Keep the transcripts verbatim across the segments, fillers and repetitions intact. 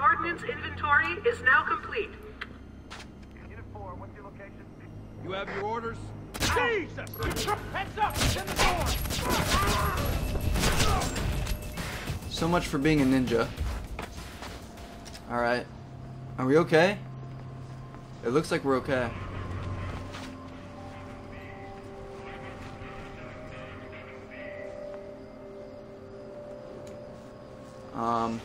ordnance inventory is now complete. Unit four, what's your location? You have your orders? Jesus! Heads up! It's in the door! So much for being a ninja. Alright. Are we okay? It looks like we're okay. Um.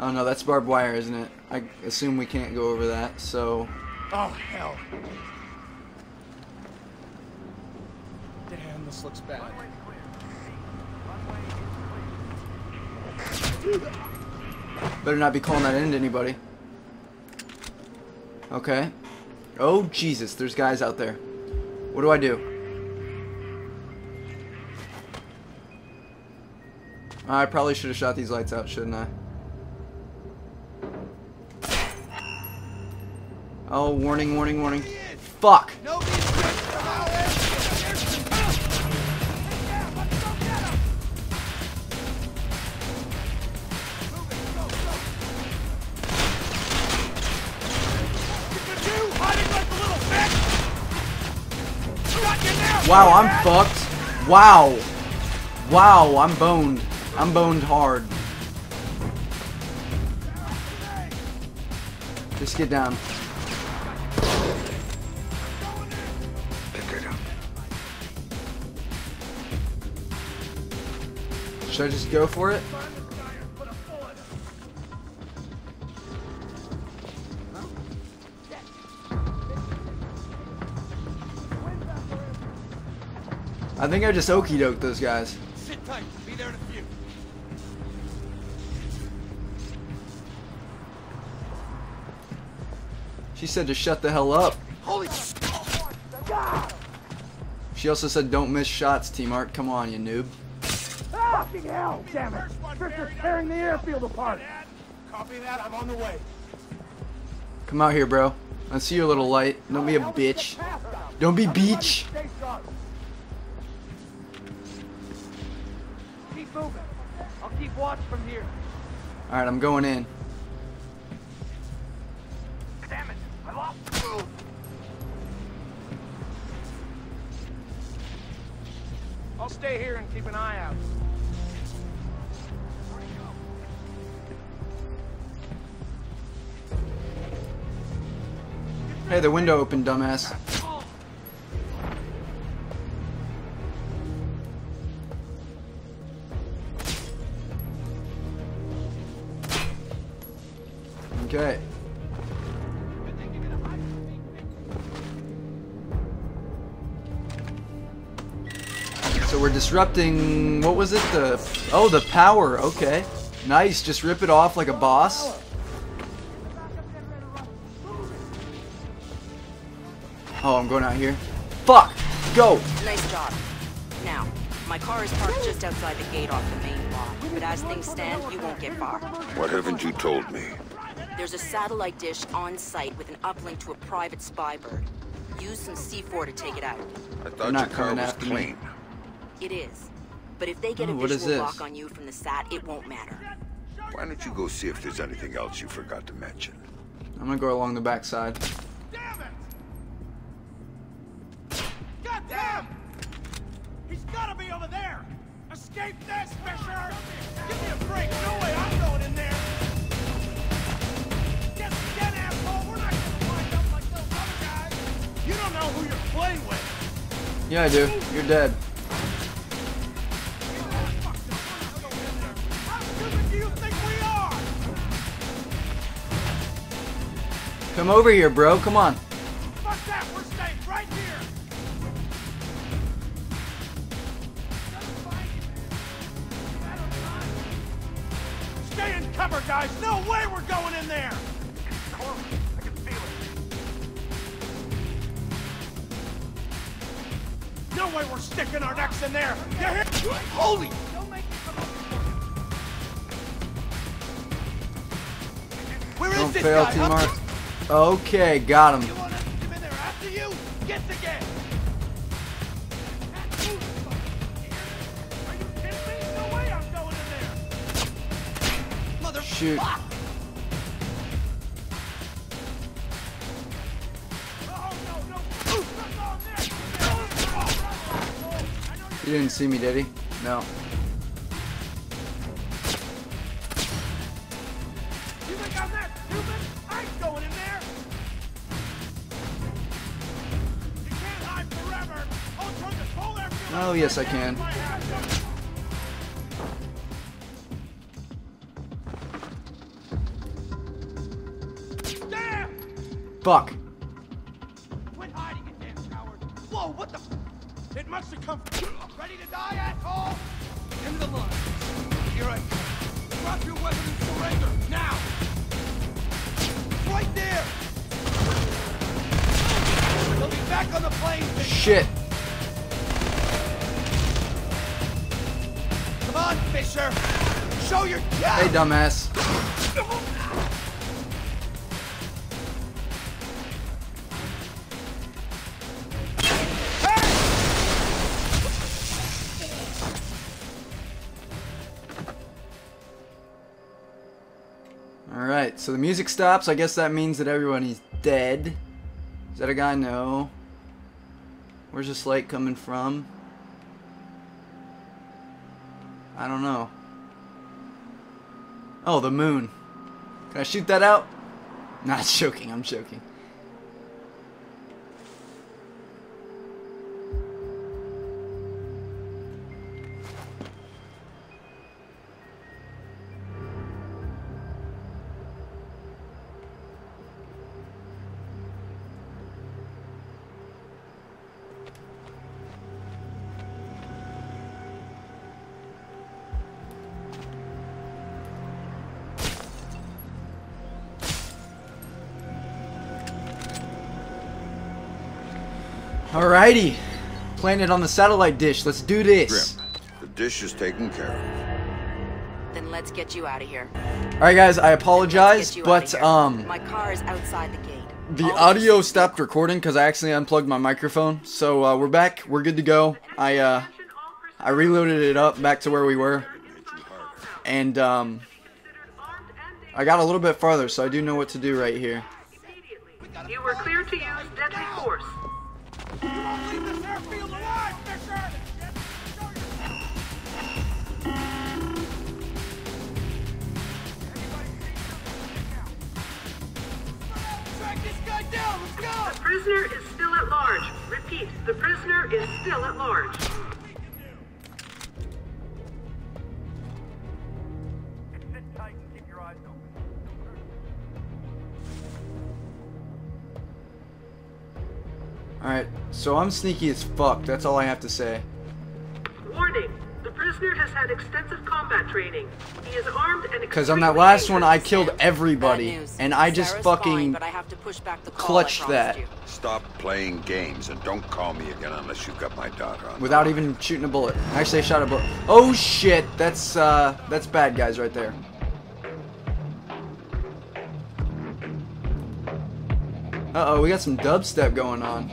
Oh no, that's barbed wire, isn't it? I assume we can't go over that, so. Oh, hell. Damn, this looks bad. Better not be calling that in to anybody. Okay. Oh, Jesus, there's guys out there. What do I do? I probably should have shot these lights out, shouldn't I? Oh, warning, warning, warning. Fuck! Wow, I'm fucked. Wow. Wow, I'm boned. I'm boned hard. Just get down. Should I just go for it? I think I just okey-doked those guys. Sit tight. Be there in a few. She said to shut the hell up. Holy God. She also said don't miss shots, T Mart. Come on, you noob. Ah, fucking hell, damn it. First they're tearing the airfield apart. Copy that. I'm on the way. Come out here, bro. I see your little light. Don't be a bitch. Don't be beach. Moving. I'll keep watch from here. All right, I'm going in. Damn it! I lost. I'll stay here and keep an eye out. Hey, the window opened, dumbass. Okay. So we're disrupting, what was it? The oh, the power. Okay. Nice. Just rip it off like a boss. Oh, I'm going out here. Fuck. Go. Nice job. Now, my car is parked just outside the gate off the main lot, but as things stand, you won't get far. What haven't you told me? There's a satellite dish on site with an uplink to a private spy bird. Use some C four to take it out. I thought your car was clean. It is. But if they get a visual lock on you from the sat, it won't matter. Why don't you go see if there's anything else you forgot to mention? I'm gonna go along the backside. Damn it! Goddamn! He's gotta be over there! Escape this, Fisher! Give me a break! No way, I'm going in there! You don't know who you're playing with. Yeah, I do. You're dead. How stupid do you think we are? Come over here, bro. Come on. Fuck that. We're staying right here. Stay in cover, guys. No way we're going in there. No way we're sticking our necks in there! You hear? Holy! Don't fail, T Mart. Okay, got him. shoot. He didn't see me, did he? No. You think I'm that stupid? I ain't going in there. You can't hide forever. I'll turn the pole after you. Oh yes, I can. Damn! Fuck. Quit hiding it, damn coward. Whoa, what the? It must have come. Ready to die, asshole? End of the line. Here I come. Drop your weapon and surrender now. Right there. They'll be back on the plane. Shit. Come on, Fisher. Show your job. Hey, dumbass. Alright, so the music stops. I guess that means that everyone is dead. Is that a guy? No. Where's this light coming from? I don't know. Oh, the moon. Can I shoot that out? Not joking, I'm joking. Alrighty, planet on the satellite dish. Let's do this. Grim, the dish is taken care of. Then let's get you out of here. Alright, guys, I apologize, but um, my car is outside the gate. The audio stopped recording because I accidentally unplugged my microphone. So uh, we're back. We're good to go. I uh, I reloaded it up back to where we were, and um, I got a little bit farther, so I do know what to do right here. You were clear to use deadly force. You won't leave this airfield alive, Fisher! Show yourself! Track this guy down! Let's go! The prisoner is still at large. Repeat, the prisoner is still at large. Alright, so I'm sneaky as fuck, that's all I have to say. Warning, the prisoner has had extensive combat training. He is armed and because on that last one I killed everybody, and I just fucking clutched that. Stop playing games and don't call me again unless you've got my daughter on. Without even shooting a bullet. Actually I shot a bullet. Oh shit, that's uh that's bad guys right there. Uh oh, we got some dubstep going on.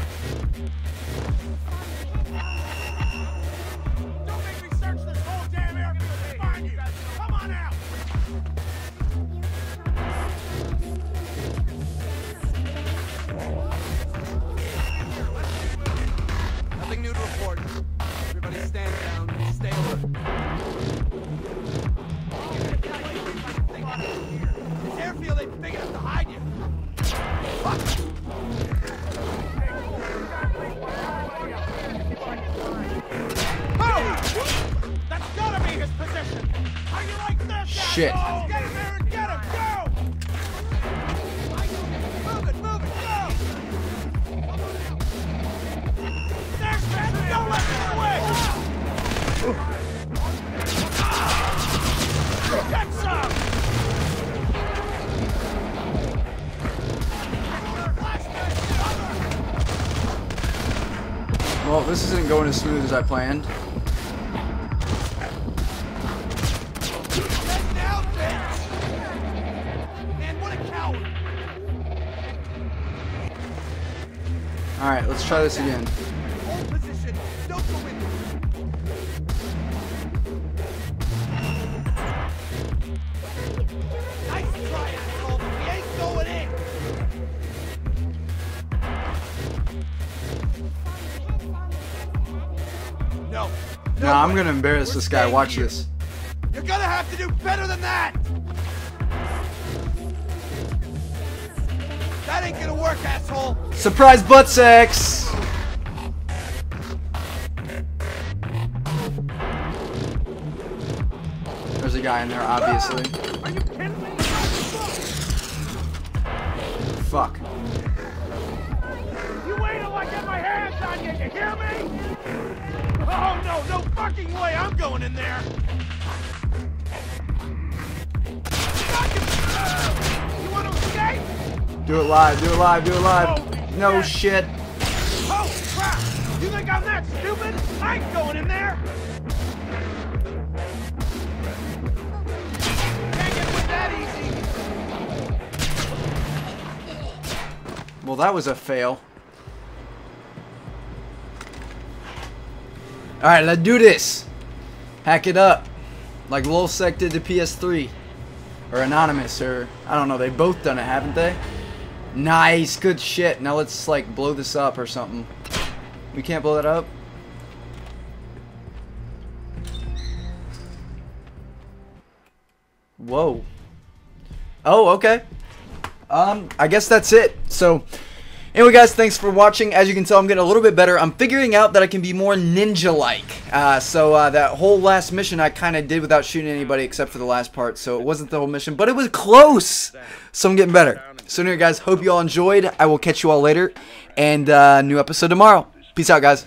Don't make me search this whole damn airfield to find you. Come on out. Nothing new to report. Everybody stand down and stay alert. This airfield ain't big enough to hide you. Fuck! Oh! That's gotta be his position! How you like this? Shit! Asshole? Get in there and get him! Go! Move it, move it, go! There's Ben! Don't let me get away! Oh. Get some! Well, this isn't going as smooth as I planned. Man, what a coward! Alright, let's try this again. Nah, I'm gonna embarrass this guy. Watch this. You're gonna have to do better than that! That ain't gonna work, asshole! Surprise butt sex! There's a guy in there, obviously. Are you kidding me? Fuck. You wait till I get my hands on you, you hear me? Oh no, no fucking way I'm going in there! Do it live, do it live, do it live. No shit. Oh crap! You think I'm that stupid? I ain't going in there! Can't get with that easy! Well, that was a fail. Alright, let's do this. Hack it up. Like LulzSec did to P S three. Or Anonymous, or I don't know, they've both done it, haven't they? Nice, good shit. Now let's like blow this up or something. We can't blow that up. Whoa. Oh, okay. Um, I guess that's it. So anyway, guys, thanks for watching. As you can tell, I'm getting a little bit better. I'm figuring out that I can be more ninja-like. Uh, so uh, that whole last mission I kind of did without shooting anybody except for the last part. So it wasn't the whole mission, but it was close. So I'm getting better. So anyway, guys, hope you all enjoyed. I will catch you all later. And uh, new episode tomorrow. Peace out, guys.